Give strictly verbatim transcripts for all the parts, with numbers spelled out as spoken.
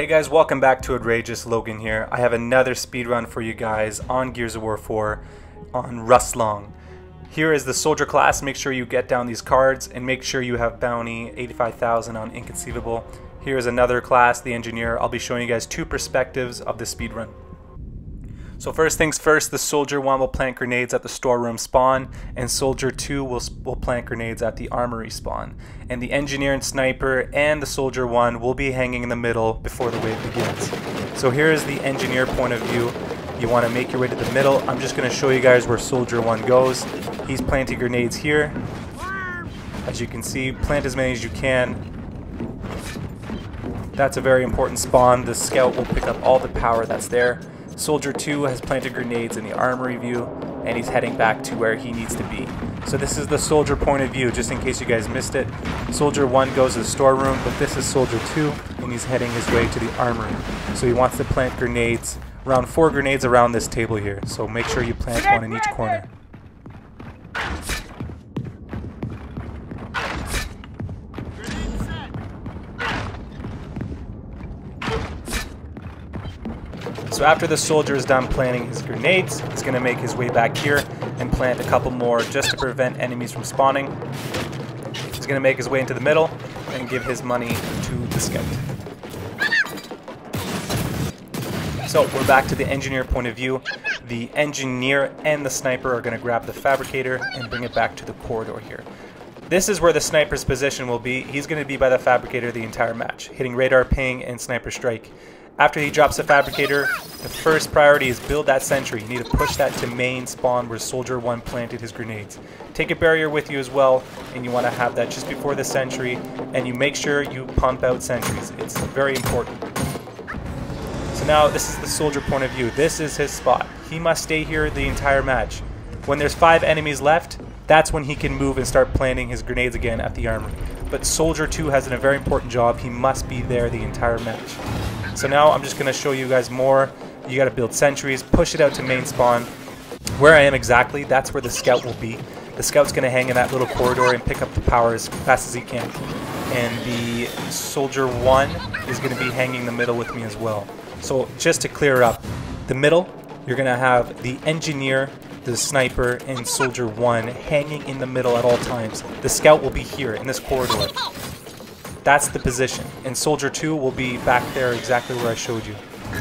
Hey guys, welcome back to Out Rage Us. Logan here. I have another speedrun for you guys on Gears of War four on Rustlung. Here is the soldier class. Make sure you get down these cards and make sure you have bounty eighty-five thousand on INCONCEIVABLE. Here is another class, the engineer. I'll be showing you guys two perspectives of the speedrun. So first things first, the Soldier one will plant grenades at the storeroom spawn, and Soldier two will, will plant grenades at the armory spawn. And the Engineer and Sniper and the Soldier one will be hanging in the middle before the wave begins. So here is the Engineer point of view. You want to make your way to the middle. I'm just going to show you guys where Soldier one goes. He's planting grenades here. As you can see, plant as many as you can. That's a very important spawn. The Scout will pick up all the power that's there. Soldier two has planted grenades in the armory view, and he's heading back to where he needs to be. So this is the soldier point of view, just in case you guys missed it. Soldier one goes to the storeroom, but this is Soldier two, and he's heading his way to the armory. So he wants to plant grenades, around four grenades around this table here. So make sure you plant one in each corner. So after the soldier is done planting his grenades, he's going to make his way back here and plant a couple more just to prevent enemies from spawning. He's going to make his way into the middle and give his money to the scout. So we're back to the engineer point of view. The engineer and the sniper are going to grab the fabricator and bring it back to the corridor here. This is where the sniper's position will be. He's going to be by the fabricator the entire match, hitting radar, ping, and sniper strike. After he drops the fabricator, the first priority is build that sentry. You need to push that to main spawn where Soldier one planted his grenades. Take a barrier with you as well, and you want to have that just before the sentry, and you make sure you pump out sentries. It's very important. So now this is the soldier point of view. This is his spot. He must stay here the entire match. When there's five enemies left, that's when he can move and start planting his grenades again at the armory. But Soldier two has a very important job. He must be there the entire match. So now I'm just going to show you guys more. You got to build sentries, push it out to main spawn. Where I am exactly, that's where the scout will be. The scout's going to hang in that little corridor and pick up the power as fast as he can. And the Soldier one is going to be hanging in the middle with me as well. So just to clear up, the middle, you're going to have the engineer, the sniper, and Soldier one hanging in the middle at all times. The scout will be here in this corridor. That's the position, and Soldier two will be back there exactly where I showed you.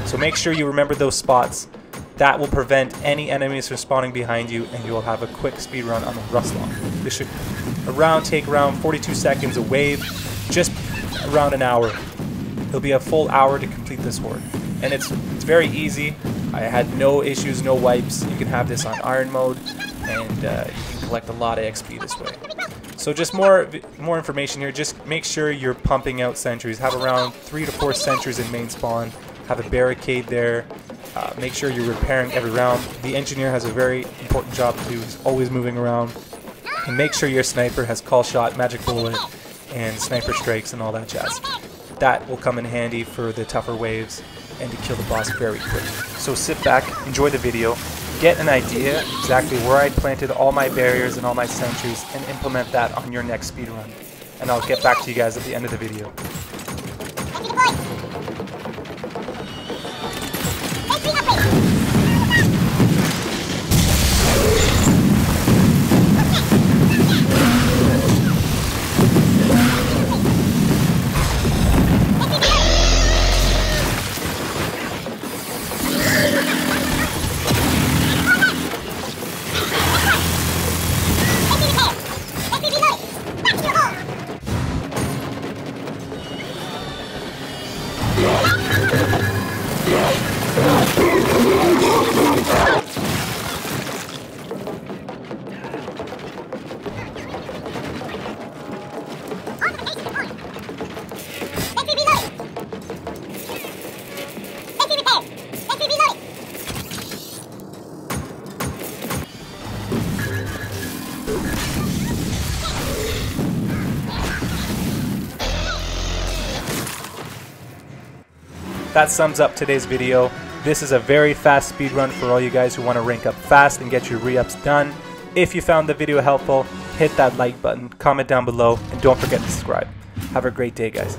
So make sure you remember those spots. That will prevent any enemies from spawning behind you, and you will have a quick speed run on the Rustlock. This should around take around forty-two seconds a wave, just around an hour. It'll be a full hour to complete this horde, and it's, it's very easy. I had no issues, no wipes. You can have this on iron mode, and uh, you can collect a lot of X P this way. So just more more information here. Just make sure you're pumping out sentries. Have around three to four sentries in main spawn. Have a barricade there. Uh, make sure you're repairing every round. The engineer has a very important job to do. He's always moving around. And make sure your sniper has call shot, magic bullet, and sniper strikes and all that jazz. That will come in handy for the tougher waves and to kill the boss very quick. So sit back, enjoy the video. Get an idea exactly where I planted all my barriers and all my sentries and implement that on your next speedrun. And I'll get back to you guys at the end of the video. That sums up today's video. This is a very fast speed run for all you guys who want to rank up fast and get your re-ups done. If you found the video helpful, hit that like button, comment down below, and don't forget to subscribe. Have a great day, guys.